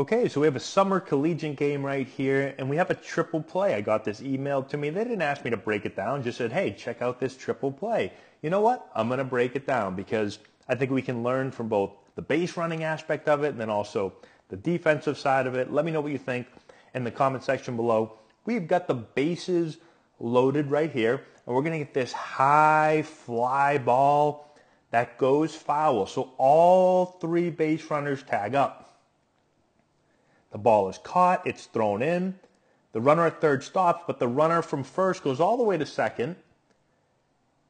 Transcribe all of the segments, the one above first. Okay, so we have a summer collegiate game right here, and we have a triple play. I got this emailed to me. They didn't ask me to break it down, just said, hey, check out this triple play. You know what? I'm going to break it down because I think we can learn from both the base running aspect of it and then also the defensive side of it. Let me know what you think in the comment section below. We've got the bases loaded right here, and we're going to get this high fly ball that goes foul. So all three base runners tag up. The ball is caught, it's thrown in. The runner at third stops, but the runner from first goes all the way to second.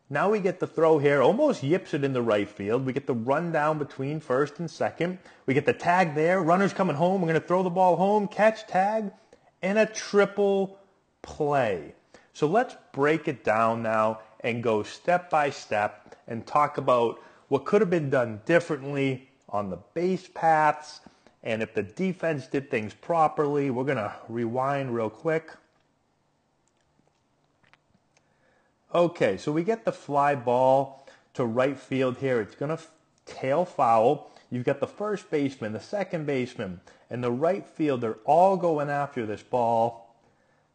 Now we get the throw here, almost yips it in the right field. We get the run down between first and second. We get the tag there, runner's coming home. We're going to throw the ball home, catch, tag, and a triple play. So let's break it down now and go step by step and talk about what could have been done differently on the base paths. And if the defense did things properly, we're going to rewind real quick. Okay, so we get the fly ball to right field here. It's going to tail foul. You've got the first baseman, the second baseman, and the right fielder all going after this ball.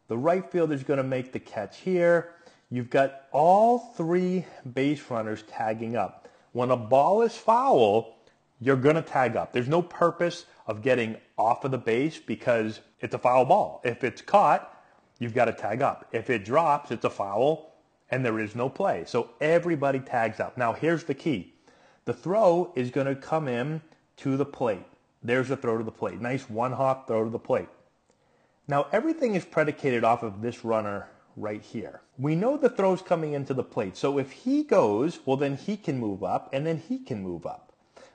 The right fielder's going to make the catch here. You've got all three base runners tagging up. When a ball is foul, you're going to tag up. There's no purpose of getting off of the base because it's a foul ball. If it's caught, you've got to tag up. If it drops, it's a foul and there is no play. So everybody tags up. Now here's the key. The throw is going to come in to the plate. There's the throw to the plate. Nice one-hop throw to the plate. Now everything is predicated off of this runner right here. We know the throw's coming into the plate. So if he goes, well, then he can move up and then he can move up.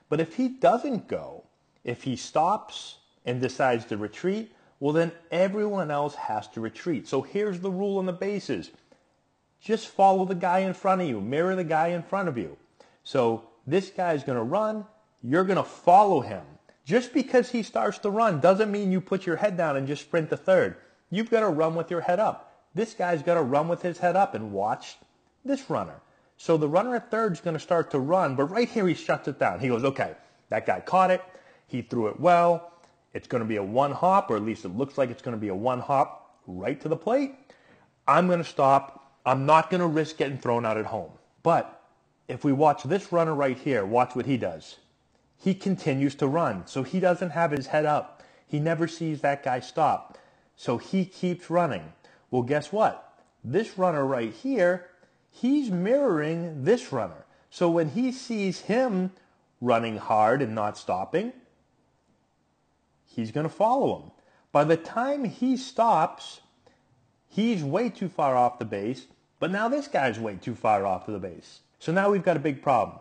But if he doesn't go, if he stops and decides to retreat, well, then everyone else has to retreat. So here's the rule on the bases. Just follow the guy in front of you. Mirror the guy in front of you. So this guy's going to run. You're going to follow him. Just because he starts to run doesn't mean you put your head down and just sprint to third. You've got to run with your head up. This guy's got to run with his head up and watch this runner. So the runner at third is going to start to run, but right here he shuts it down. He goes, okay, that guy caught it. He threw it well. It's going to be a one-hop, or at least it looks like it's going to be a one-hop right to the plate. I'm going to stop. I'm not going to risk getting thrown out at home. But if we watch this runner right here, watch what he does. He continues to run, so he doesn't have his head up. He never sees that guy stop, so he keeps running. Well, guess what? This runner right here, he's mirroring this runner. So when he sees him running hard and not stopping, he's going to follow him. By the time he stops, he's way too far off the base, but now this guy's way too far off of the base. So now we've got a big problem.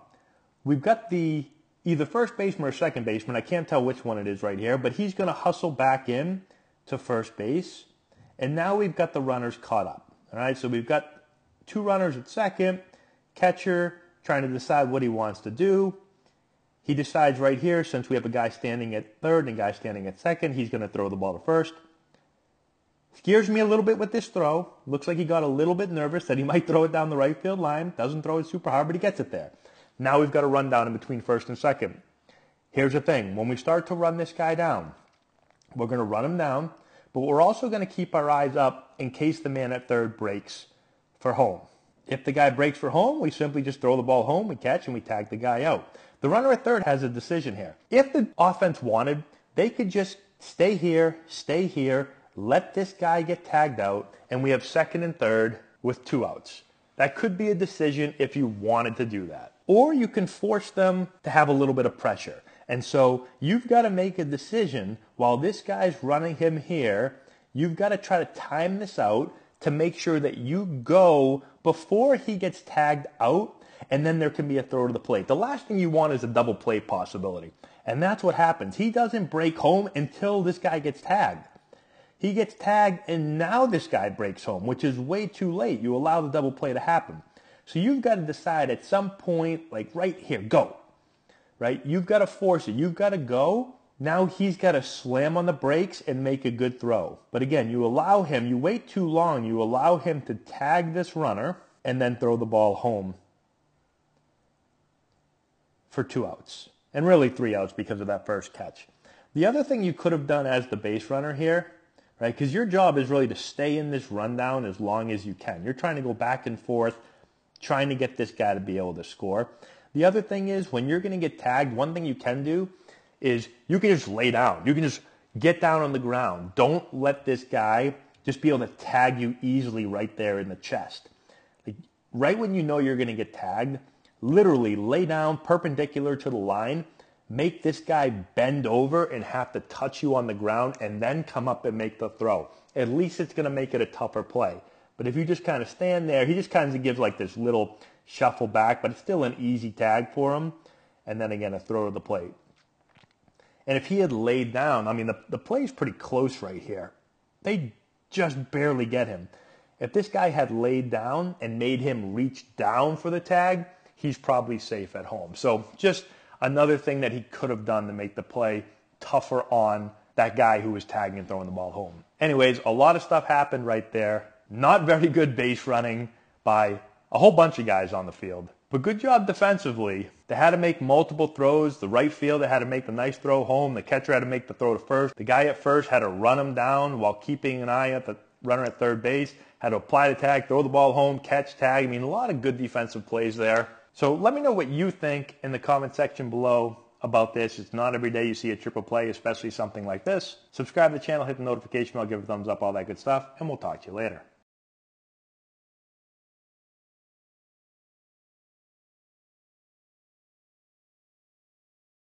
We've got the either first baseman or second baseman, I can't tell which one it is right here, but he's going to hustle back in to first base, and now we've got the runners caught up. All right, so we've got two runners at second, catcher trying to decide what he wants to do. He decides right here, since we have a guy standing at third and a guy standing at second, he's going to throw the ball to first. Scares me a little bit with this throw. Looks like he got a little bit nervous that he might throw it down the right field line. Doesn't throw it super hard, but he gets it there. Now we've got a run down in between first and second. Here's the thing. When we start to run this guy down, we're going to run him down, but we're also going to keep our eyes up in case the man at third breaks for home. If the guy breaks for home, we simply just throw the ball home, we catch, and we tag the guy out. The runner at third has a decision here. If the offense wanted, they could just stay here, let this guy get tagged out, and we have second and third with two outs. That could be a decision if you wanted to do that. Or you can force them to have a little bit of pressure. And so you've got to make a decision while this guy's running him here. You've got to try to time this out to make sure that you go before he gets tagged out, and then there can be a throw to the plate. The last thing you want is a double play possibility, and that's what happens. He doesn't break home until this guy gets tagged. He gets tagged, and now this guy breaks home, which is way too late. You allow the double play to happen. So you've got to decide at some point, like right here, go, right? You've got to force it. You've got to go. Now he's got to slam on the brakes and make a good throw. But again, you allow him, you wait too long, you allow him to tag this runner and then throw the ball home for two outs. And really three outs because of that first catch. The other thing you could have done as the base runner here, right, because your job is really to stay in this rundown as long as you can. You're trying to go back and forth, trying to get this guy to be able to score. The other thing is when you're going to get tagged, one thing you can do is you can just lay down. You can just get down on the ground. Don't let this guy just be able to tag you easily right there in the chest. Like, right when you know you're going to get tagged, literally lay down perpendicular to the line, make this guy bend over and have to touch you on the ground and then come up and make the throw. At least it's going to make it a tougher play. But if you just kind of stand there, he just kind of gives like this little shuffle back, but it's still an easy tag for him. And then again, a throw to the plate. And if he had laid down, I mean, the play's pretty close right here. They just barely get him. If this guy had laid down and made him reach down for the tag, he's probably safe at home. So just another thing that he could have done to make the play tougher on that guy who was tagging and throwing the ball home. Anyways, a lot of stuff happened right there. Not very good base running by a whole bunch of guys on the field. But good job defensively. They had to make multiple throws. The right fielder had to make the nice throw home. The catcher had to make the throw to first. The guy at first had to run him down while keeping an eye at the runner at third base. Had to apply the tag, throw the ball home, catch, tag. I mean, a lot of good defensive plays there. So let me know what you think in the comment section below about this. It's not every day you see a triple play, especially something like this. Subscribe to the channel, hit the notification bell, give it a thumbs up, all that good stuff, and we'll talk to you later.